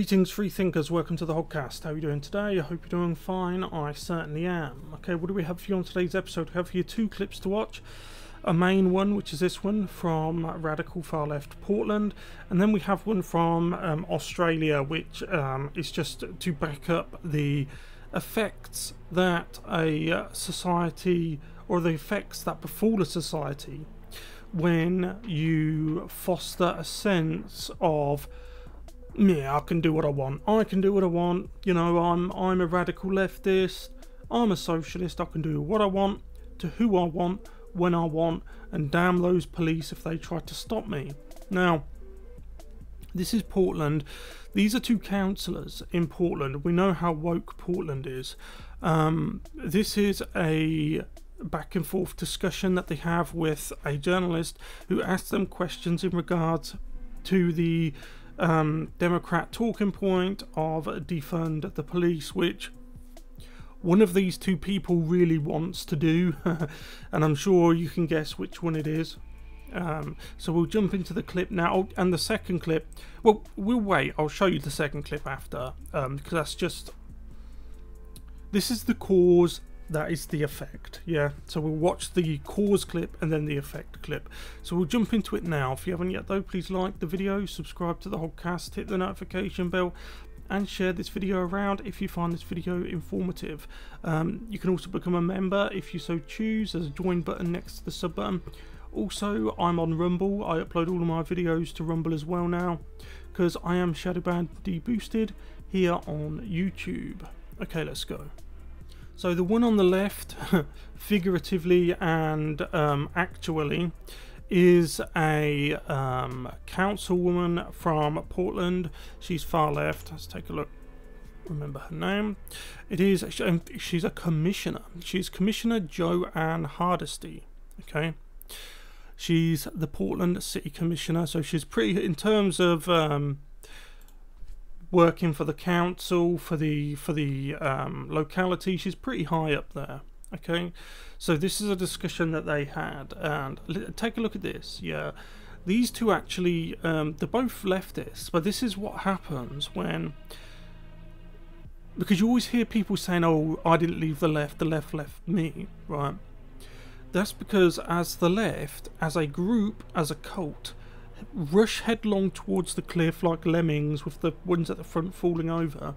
Greetings, free thinkers. Welcome to the Hogcast. How are you doing today? I hope you're doing fine. I certainly am. Okay, what do we have for you on today's episode? We have here two clips to watch. A main one, which is this one from Radical Far Left Portland, and then we have one from Australia, which is just to back up the effects that a society, or the effects that befall a society when you foster a sense of, yeah, I can do what I want. I can do what I want. You know, I'm a radical leftist. I'm a socialist. I can do what I want to who I want, when I want, and damn those police if they try to stop me. Now, this is Portland. These are two councillors in Portland. We know how woke Portland is. This is a back and forth discussion that they have with a journalist who asks them questions in regards to the Democrat talking point of defund the police, which one of these two people really wants to do, and I'm sure you can guess which one it is. So we'll jump into the clip now, and the second clip, well, we'll wait. I'll show you the second clip after, because that's just, this is the cause, that is the effect, yeah? So we'll watch the cause clip and then the effect clip. So we'll jump into it now. If you haven't yet though, please like the video, subscribe to the Hogcast, hit the notification bell, and share this video around if you find this video informative. You can also become a member if you so choose. There's a join button next to the sub button. Also, I'm on Rumble. I upload all of my videos to Rumble as well now, because I am Shadowbanned Deboosted here on YouTube. Okay, let's go. So the one on the left, figuratively and actually, is a councilwoman from Portland. She's far left. Let's take a look. Remember her name. It is, she's a commissioner. She's Commissioner Joanne Hardesty. Okay, she's the Portland City Commissioner. So she's pretty, in terms of working for the council, for the locality, she's pretty high up there. Okay, so this is a discussion that they had, and take a look at this. Yeah, these two actually, they're both leftists, but this is what happens when, because you always hear people saying, oh, I didn't leave the left left me, right? That's because as the left, as a group, as a cult, rush headlong towards the cliff like lemmings, with the ones at the front falling over.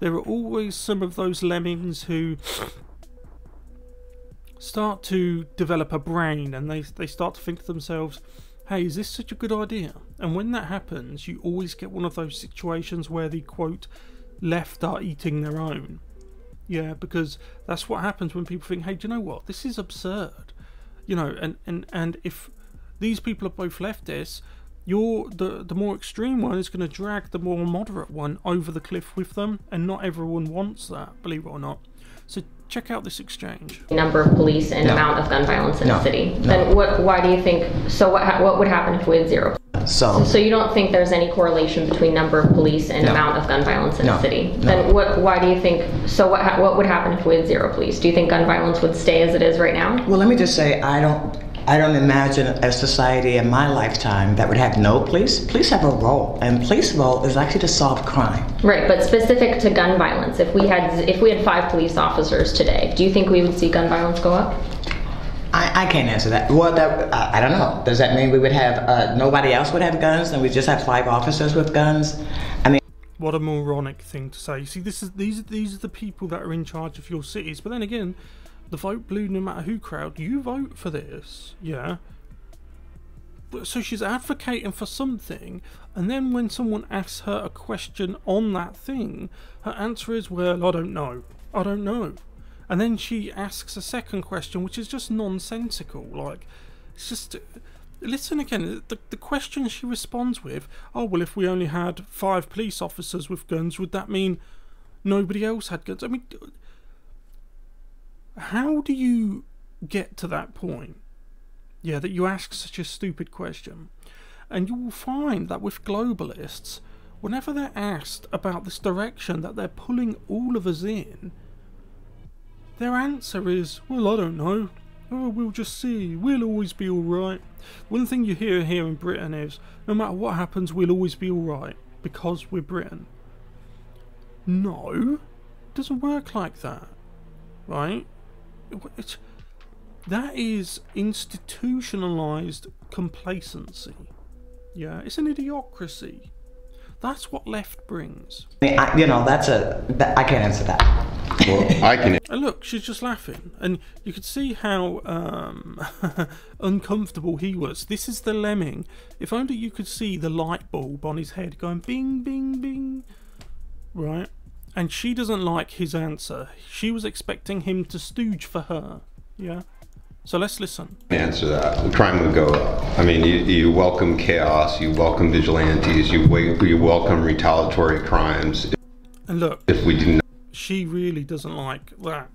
There are always some of those lemmings who start to develop a brain, and they start to think to themselves, hey, is this such a good idea? And when that happens, you always get one of those situations where the quote left are eating their own. Yeah, because that's what happens when people think, hey, do you know what, this is absurd, you know, and if these people are both leftists, you're the more extreme one is going to drag the more moderate one over the cliff with them, and not everyone wants that, believe it or not. So check out this exchange. Number of police and amount of gun violence in the city. Then why do you think, so what would happen if we had zero? So you don't think there's any correlation between number of police and amount of gun violence in the city? Then why do you think, so what would happen if we had zero police? Do you think gun violence would stay as it is right now? Well, let me just say, I don't imagine a society in my lifetime that would have no police. Police have a role, and police role is actually to solve crime. Right, but specific to gun violence, if we had 5 police officers today, do you think we would see gun violence go up? I can't answer that. Well, I don't know. Does that mean we would have nobody else would have guns, and we just have 5 officers with guns? I mean, what a moronic thing to say. You see, these are the people that are in charge of your cities. But then again, the vote blue no matter who crowd, you vote for this, yeah? So she's advocating for something, and then when someone asks her a question on that thing, her answer is, well, I don't know. I don't know. And then she asks a second question, which is just nonsensical. Like, it's just, listen again, the question she responds with, oh, well, if we only had 5 police officers with guns, would that mean nobody else had guns? I mean, how do you get to that point, yeah, that you ask such a stupid question? And you will find that with globalists, whenever they're asked about this direction that they're pulling all of us in, their answer is, well, I don't know, oh, we'll just see, we'll always be alright. One thing you hear here in Britain is, no matter what happens, we'll always be alright, because we're Britain. No, it doesn't work like that, right? That is institutionalized complacency. Yeah, it's an idiocracy. That's what left brings. You know, I can't answer that. Well, I can. And look, she's just laughing, and you could see how uncomfortable he was. This is the lemming. If only you could see the light bulb on his head going bing, bing, bing, right? And she doesn't like his answer. She was expecting him to stooge for her. Yeah. So let's listen. Answer that. The crime would go up. I mean, you welcome chaos, you welcome vigilantes, you welcome retaliatory crimes. And look, if we do not, she really doesn't like that.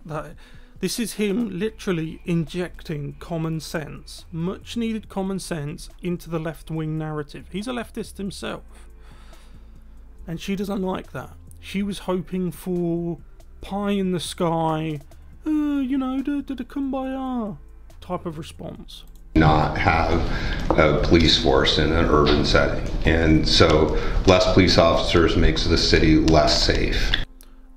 This is him literally injecting common sense, much needed common sense, into the left-wing narrative. He's a leftist himself. And she doesn't like that. She was hoping for pie in the sky, you know, da kumbaya type of response. Not have a police force in an urban setting, and so less police officers makes the city less safe.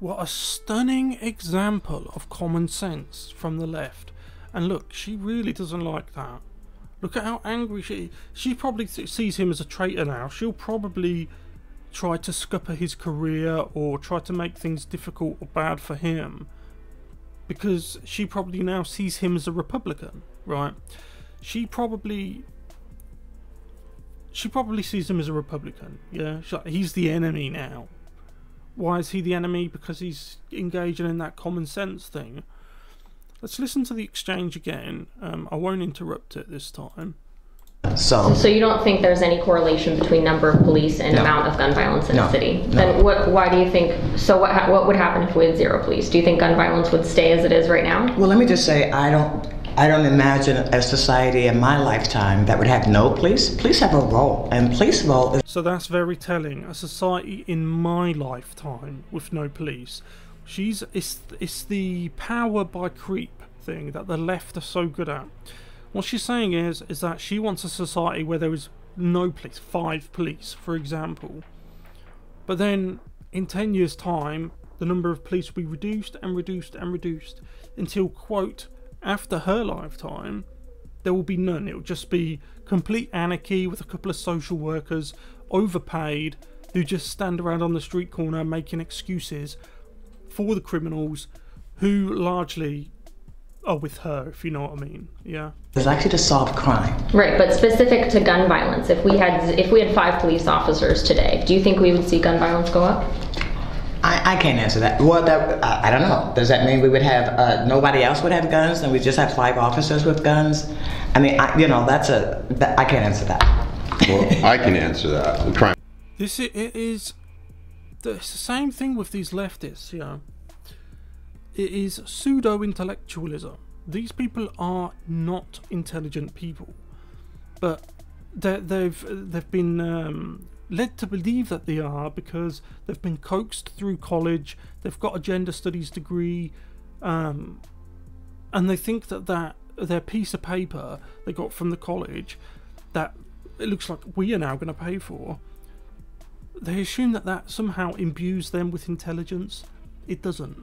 What a stunning example of common sense from the left. And look, she really doesn't like that. Look at how angry she probably sees him as a traitor now. She'll probably try to scupper his career or try to make things difficult or bad for him, because she probably now sees him as a Republican, right? She probably sees him as a Republican, yeah? He's the enemy now. Why is he the enemy? Because he's engaging in that common sense thing. Let's listen to the exchange again. I won't interrupt it this time. So you don't think there's any correlation between number of police and amount of gun violence in the city? Then why do you think, what would happen if we had zero police? Do you think gun violence would stay as it is right now? Well, let me just say, I don't imagine a society in my lifetime that would have no police. Police have a role, and police role is... So that's very telling. A society in my lifetime with no police. It's the power by creep thing that the left are so good at. What she's saying is that she wants a society where there is no police, 5 police, for example. But then, in 10 years' time, the number of police will be reduced and reduced and reduced until, quote, after her lifetime, there will be none. It will just be complete anarchy with a couple of social workers, overpaid, who just stand around on the street corner making excuses for the criminals, who largely... Oh, with her, if you know what I mean, yeah. It's actually to solve crime. Right, but specific to gun violence, if we had 5 police officers today, do you think we would see gun violence go up? I can't answer that. Well, I don't know. Does that mean we would have, nobody else would have guns and we just have 5 officers with guns? I mean, you know, I can't answer that. Well, I can answer that. Crime. It's the same thing with these leftists, you know. It is pseudo-intellectualism. These people are not intelligent people, but they've been led to believe that they are because they've been coaxed through college. They've got a gender studies degree, and they think that their piece of paper they got from the college, that it looks like we are now going to pay for, they assume that somehow imbues them with intelligence. It doesn't.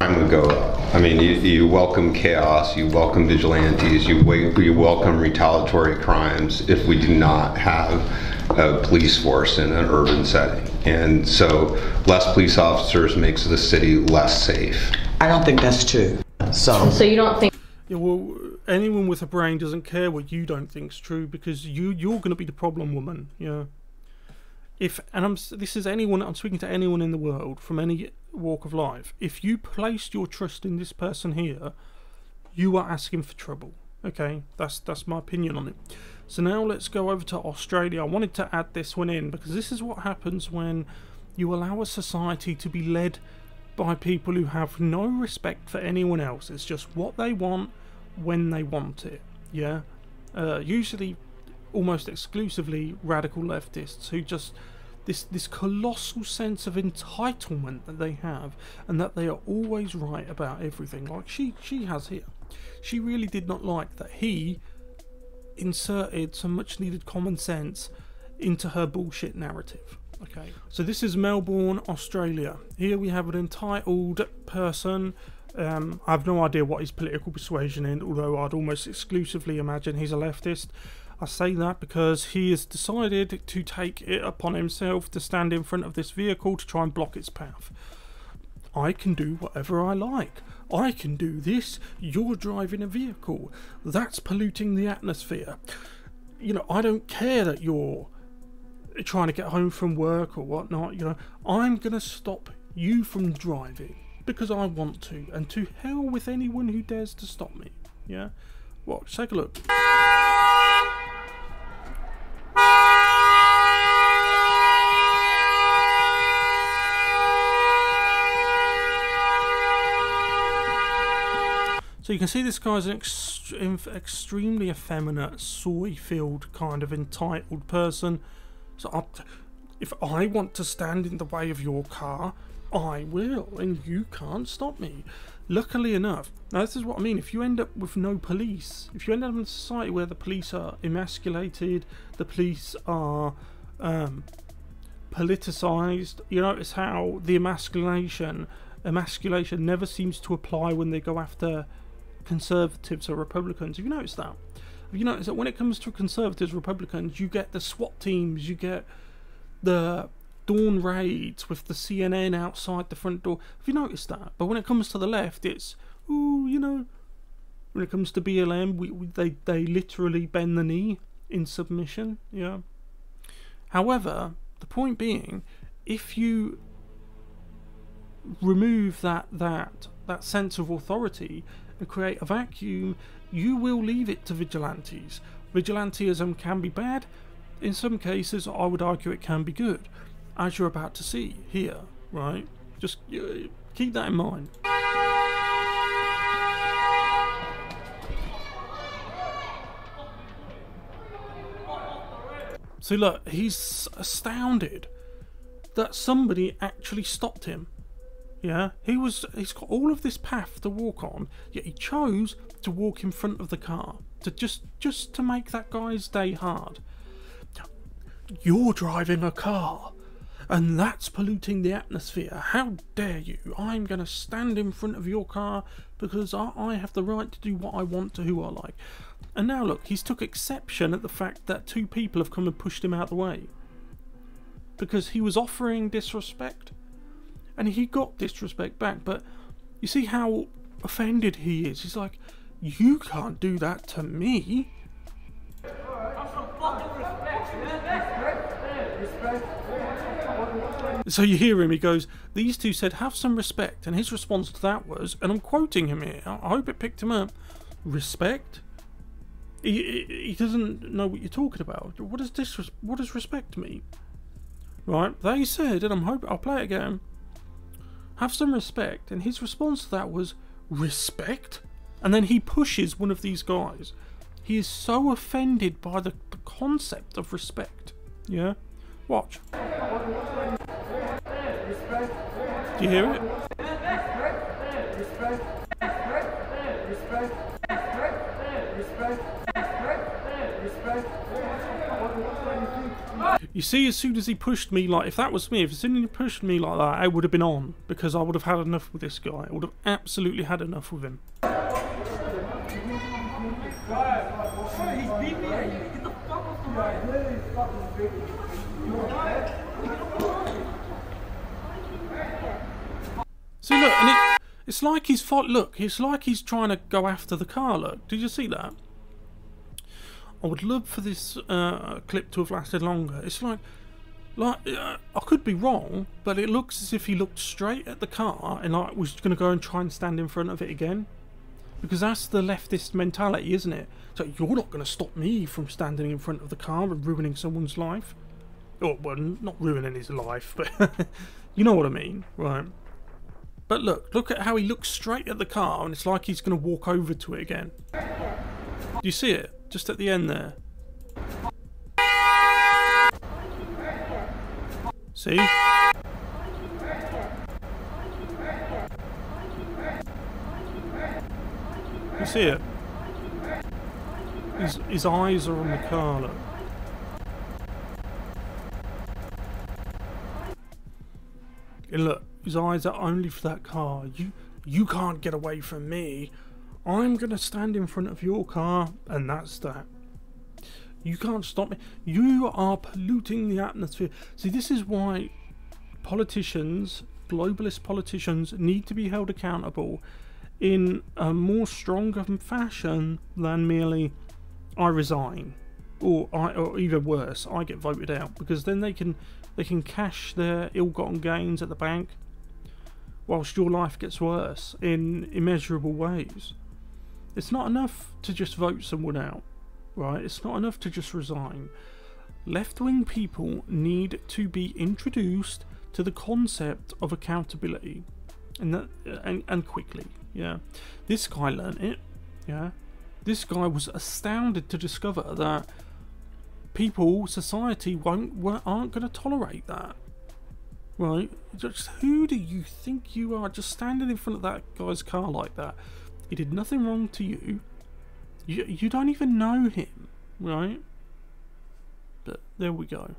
Crime would go up. I mean, you welcome chaos, you welcome vigilantes, you welcome retaliatory crimes if we do not have a police force in an urban setting. And so less police officers makes the city less safe. I don't think that's true. So you don't think... Yeah, well, anyone with a brain doesn't care what you don't think's true, because you're going to be the problem woman, yeah. This is anyone, I'm speaking to anyone in the world from any walk of life. If you placed your trust in this person here, you are asking for trouble. Okay, that's my opinion on it. So now let's go over to Australia. I wanted to add this one in because this is what happens when you allow a society to be led by people who have no respect for anyone else. It's just what they want when they want it. Yeah, usually almost exclusively radical leftists who just this colossal sense of entitlement that they have, and that they are always right about everything, like she has here. She really did not like that he inserted some much needed common sense into her bullshit narrative. Okay. So this is Melbourne, Australia. Here we have an entitled person. I have no idea what his political persuasion is, although I'd almost exclusively imagine he's a leftist. I say that because he has decided to take it upon himself to stand in front of this vehicle to try and block its path. I can do whatever I like. I can do this. You're driving a vehicle. That's polluting the atmosphere. You know, I don't care that you're trying to get home from work or whatnot. You know, I'm going to stop you from driving because I want to. And to hell with anyone who dares to stop me. Yeah? Watch. Take a look. So you can see this guy's an extremely effeminate, soy-filled kind of entitled person. So if I want to stand in the way of your car, I will, and you can't stop me. Luckily enough, now this is what I mean, if you end up with no police, if you end up in a society where the police are emasculated, the police are politicised, you notice how the emasculation never seems to apply when they go after Conservatives or Republicans. Have you noticed that? Have you noticed that when it comes to Conservatives, Republicans, you get the SWAT teams, you get the dawn raids with the CNN outside the front door. Have you noticed that? But when it comes to the left, it's, ooh, you know, when it comes to BLM, they literally bend the knee in submission. Yeah. However, the point being, if you remove that sense of authority and create a vacuum, you will leave it to vigilantes. Vigilantism can be bad. In some cases, I would argue it can be good, as you're about to see here, right? Just keep that in mind. So look, he's astounded that somebody actually stopped him. Yeah, he's got all of this path to walk on, yet he chose to walk in front of the car to just to make that guy's day hard. You're driving a car and that's polluting the atmosphere. How dare you? I'm going to stand in front of your car because I have the right to do what I want to who I like. And now look, he's took exception at the fact that two people have come and pushed him out of the way because he was offering disrespect. And he got disrespect back, but you see how offended he is. He's like, you can't do that to me. So you hear him, he goes, these two said, have some respect. And his response to that was, and I'm quoting him here, I hope it picked him up, respect? He doesn't know what you're talking about. What does respect mean? Right, they said, and I'm hoping, I'll play it again. Have some respect. And his response to that was, respect? And then he pushes one of these guys. He is so offended by the concept of respect. Yeah? Watch. Do you hear it? You see, as soon as he pushed me, like, if that was me, if as soon as he pushed me like that, I would have been on, because I would have had enough with this guy. I would have absolutely had enough with him. See, look, and it's like he's fought. Look, it's like he's trying to go after the car. Look, did you see that? I would love for this clip to have lasted longer. It's like I could be wrong, but it looks as if he looked straight at the car and like was going to go and try and stand in front of it again, because that's the leftist mentality, isn't it? It's like, you're not going to stop me from standing in front of the car and ruining someone's life. Or, well, not ruining his life, but you know what I mean, right? But look at how he looks straight at the car, and it's like he's going to walk over to it again. Do you see it? Just at the end there. See? You see it? His eyes are on the car, look. Look, his eyes are only for that car. You can't get away from me. I'm going to stand in front of your car, and that's that. You can't stop me. You are polluting the atmosphere. See, this is why politicians, globalist politicians, need to be held accountable in a more stronger fashion than merely I resign, or even worse, I get voted out, because then they can cash their ill-gotten gains at the bank whilst your life gets worse in immeasurable ways. It's not enough to just vote someone out, right? It's not enough to just resign. Left-wing people need to be introduced to the concept of accountability, and quickly. Yeah, this guy learned it. Yeah, this guy was astounded to discover that people, society aren't going to tolerate that. Right? Just who do you think you are? Just standing in front of that guy's car like that. He did nothing wrong to you. You don't even know him, right? But there we go.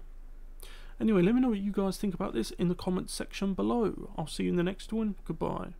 Anyway, let me know what you guys think about this in the comments section below. I'll see you in the next one. Goodbye.